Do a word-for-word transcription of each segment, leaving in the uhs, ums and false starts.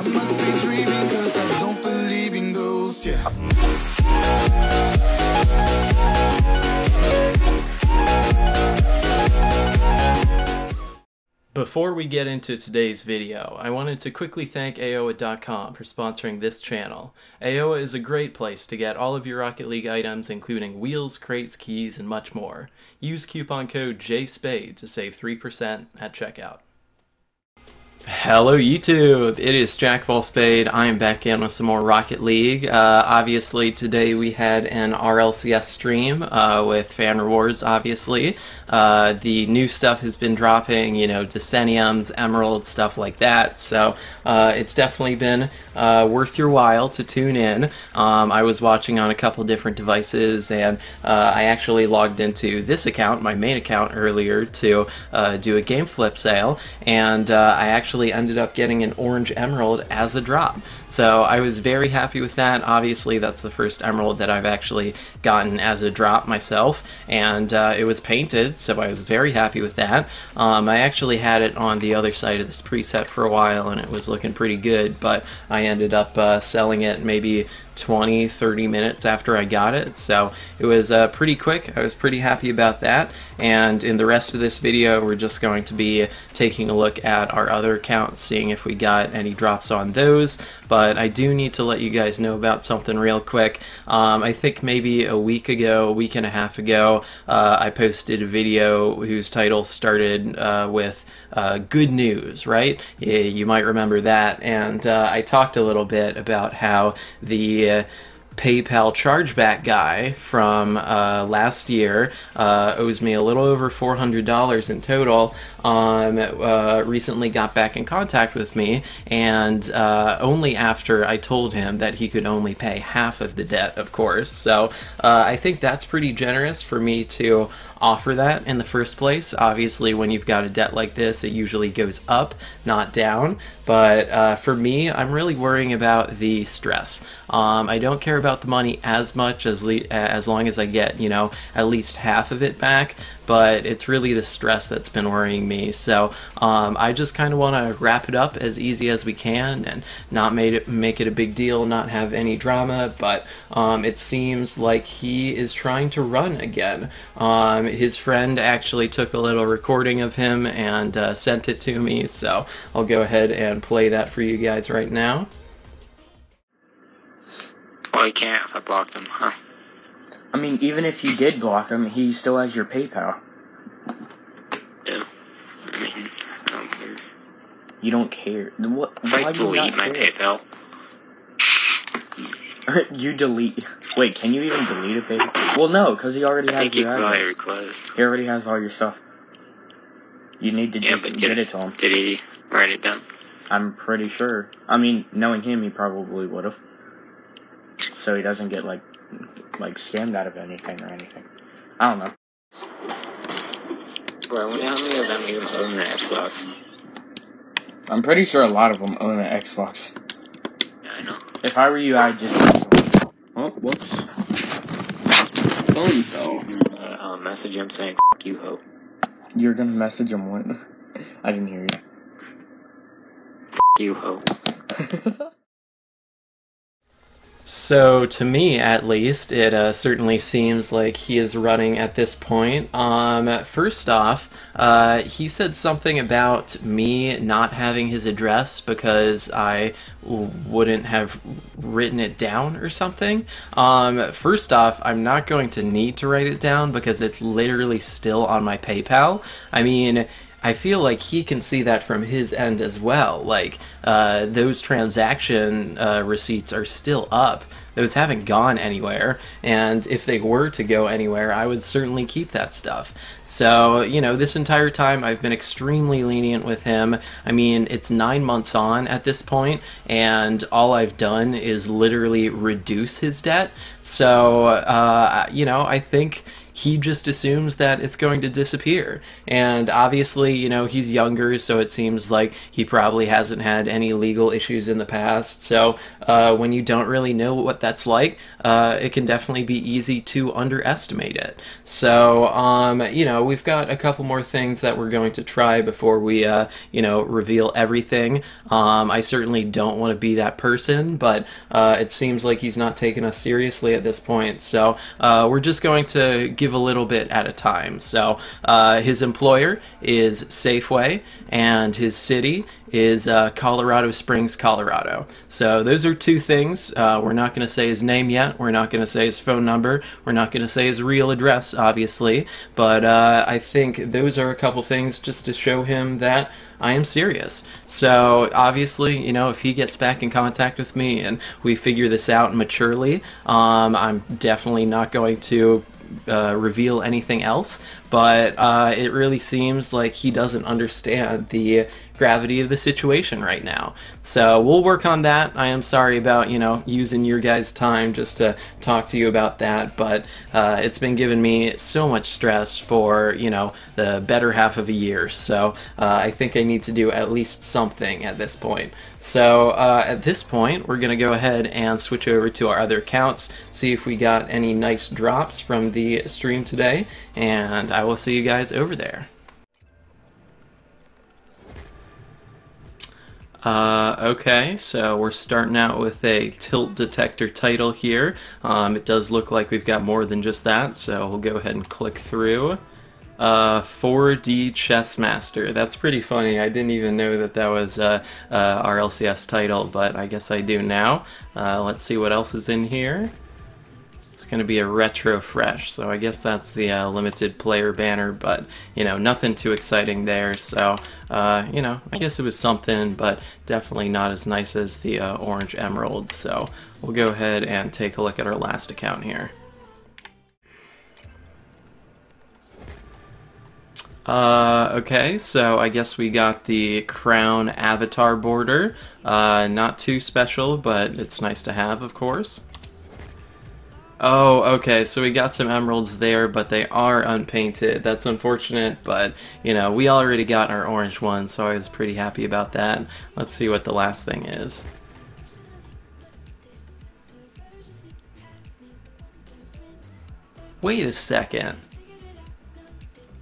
I must be dreaming, cause I don't believe in ghosts, yeah. Before we get into today's video, I wanted to quickly thank A O A dot com for sponsoring this channel. A O A is a great place to get all of your Rocket League items, including wheels, crates, keys, and much more. Use coupon code JSpade to save three percent at checkout. Hello YouTube, it is Jackofallspade. I am back in with some more Rocket League. Uh, obviously today we had an R L C S stream uh, with fan rewards, obviously. Uh, the new stuff has been dropping, you know, decenniums, emeralds, stuff like that. So uh, it's definitely been uh, worth your while to tune in. Um, I was watching on a couple different devices, and uh, I actually logged into this account, my main account, earlier to uh, do a game flip sale, and uh, I actually ended up getting an orange emerald as a drop. So I was very happy with that. Obviously that's the first emerald that I've actually gotten as a drop myself, and uh, it was painted, so I was very happy with that. Um, I actually had it on the other side of this preset for a while and it was looking pretty good, but I ended up uh, selling it maybe twenty, thirty minutes after I got it, so it was uh, pretty quick. I was pretty happy about that, and in the rest of this video we're just going to be taking a look at our other accounts, seeing if we got any drops on those. But I do need to let you guys know about something real quick. Um, I think maybe a week ago, a week and a half ago, uh, I posted a video whose title started uh, with uh, good news, right? Yeah, you might remember that, and uh, I talked a little bit about how the PayPal chargeback guy from uh, last year uh, owes me a little over four hundred dollars in total. Um, uh, recently got back in contact with me, and uh, only after I told him that he could only pay half of the debt, of course. So uh, I think that's pretty generous for me to offer that in the first place. Obviously when you've got a debt like this it usually goes up, not down, but uh, for me I'm really worrying about the stress. um, I don't care about the money as much as le as long as I get, you know, at least half of it back, but it's really the stress that's been worrying me. So um, I just kind of want to wrap it up as easy as we can and not made it, make it a big deal, not have any drama, but um, it seems like he is trying to run again. Um, his friend actually took a little recording of him and uh, sent it to me, so I'll go ahead and play that for you guys right now. Well, he can't if I blocked him, huh? I mean, even if you did block him, he still has your PayPal. Yeah. I mean, I don't care. You don't care? What? If I delete my PayPal. You delete... Wait, can you even delete a PayPal? Well, no, because he already has your address. He already has all your stuff. You need to just get it to him. Did he write it down? I'm pretty sure. I mean, knowing him, he probably would have. So he doesn't get, like, like scammed out of anything or anything. I don't know. Well, I wonder how many of them even own the Xbox. I'm pretty sure a lot of them own the Xbox. Yeah, I know. If I were you, I'd just... Oh, whoops. Phone fell. Uh, I'll message him saying, F*** you, ho. You're gonna message him what? I didn't hear you. F*** you, ho. So, to me at least, it uh, certainly seems like he is running at this point. Um, first off, uh, he said something about me not having his address because I wouldn't have written it down or something. Um, first off, I'm not going to need to write it down because it's literally still on my PayPal. I mean, I feel like he can see that from his end as well. Like, uh, those transaction uh, receipts are still up. Those haven't gone anywhere, and if they were to go anywhere, I would certainly keep that stuff. So, you know, this entire time I've been extremely lenient with him. I mean, it's nine months on at this point, and all I've done is literally reduce his debt. So, uh, you know, I think he just assumes that it's going to disappear. And obviously, you know, he's younger, so it seems like he probably hasn't had any legal issues in the past. So uh, when you don't really know what that's like, uh, it can definitely be easy to underestimate it. So, um, you know, we've got a couple more things that we're going to try before we, uh, you know, reveal everything. Um, I certainly don't want to be that person, but uh, it seems like he's not taking us seriously at this point. So uh, we're just going to give a little bit at a time. So uh, his employer is Safeway, and his city is uh, Colorado Springs, Colorado. So those are two things. Uh, we're not going to say his name yet. We're not going to say his phone number. We're not going to say his real address, obviously. But uh, I think those are a couple things just to show him that I am serious. So obviously, you know, if he gets back in contact with me and we figure this out maturely, um, I'm definitely not going to Uh, reveal anything else, but uh, it really seems like he doesn't understand the gravity of the situation right now. So we'll work on that. I am sorry about, you know, using your guys' time just to talk to you about that, but uh, it's been giving me so much stress for, you know, the better half of a year. So uh, I think I need to do at least something at this point. So uh, at this point, we're going to go ahead and switch over to our other accounts, see if we got any nice drops from the stream today, and I will see you guys over there. Uh, okay, so we're starting out with a tilt detector title here. Um, it does look like we've got more than just that, so we'll go ahead and click through. Uh, four D Chessmaster. That's pretty funny. I didn't even know that that was uh, uh, R L C S title, but I guess I do now. Uh, let's see what else is in here. It's going to be a retro fresh, so I guess that's the uh, limited player banner, but you know, nothing too exciting there. So uh, you know, I guess it was something, but definitely not as nice as the uh, orange emerald. So we'll go ahead and take a look at our last account here. Uh, okay, so I guess we got the crown avatar border. Uh, not too special, but it's nice to have, of course. Oh, okay, so we got some emeralds there, but they are unpainted. That's unfortunate, but, you know, we already got our orange one, so I was pretty happy about that. Let's see what the last thing is. Wait a second.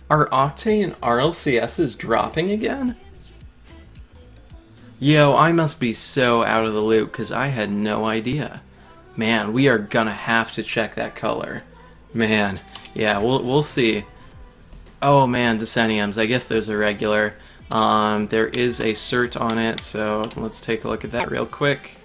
Are Octane R L C Ss dropping again? Yo, I must be so out of the loop, because I had no idea. Man, we are gonna have to check that color. Man, yeah, we'll, we'll see. Oh man, Decenniums, I guess those are regular. Um, there is a cert on it, so let's take a look at that real quick.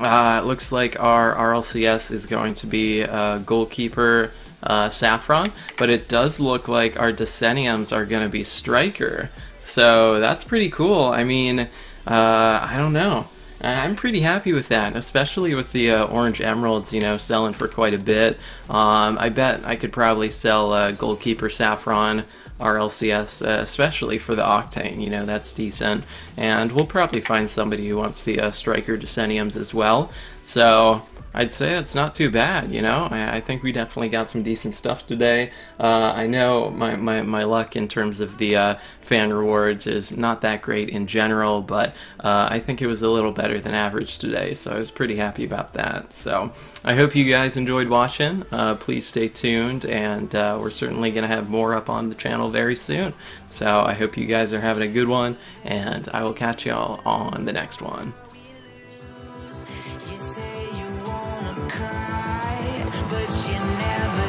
Uh, it looks like our R L C S is going to be a goalkeeper uh, Saffron, but it does look like our Decenniums are gonna be Striker. So that's pretty cool. I mean, uh, I don't know. I'm pretty happy with that, especially with the uh, orange emeralds, you know, selling for quite a bit. Um, I bet I could probably sell uh, Goalkeeper Saffron R L C S, uh, especially for the Octane, you know, that's decent. And we'll probably find somebody who wants the uh, Striker Decenniums as well. So I'd say it's not too bad, you know? I, I think we definitely got some decent stuff today. Uh, I know my, my, my luck in terms of the uh, fan rewards is not that great in general, but uh, I think it was a little better than average today, so I was pretty happy about that. So I hope you guys enjoyed watching. Uh, please stay tuned, and uh, we're certainly going to have more up on the channel very soon. So I hope you guys are having a good one, and I will catch y'all on the next one. But you never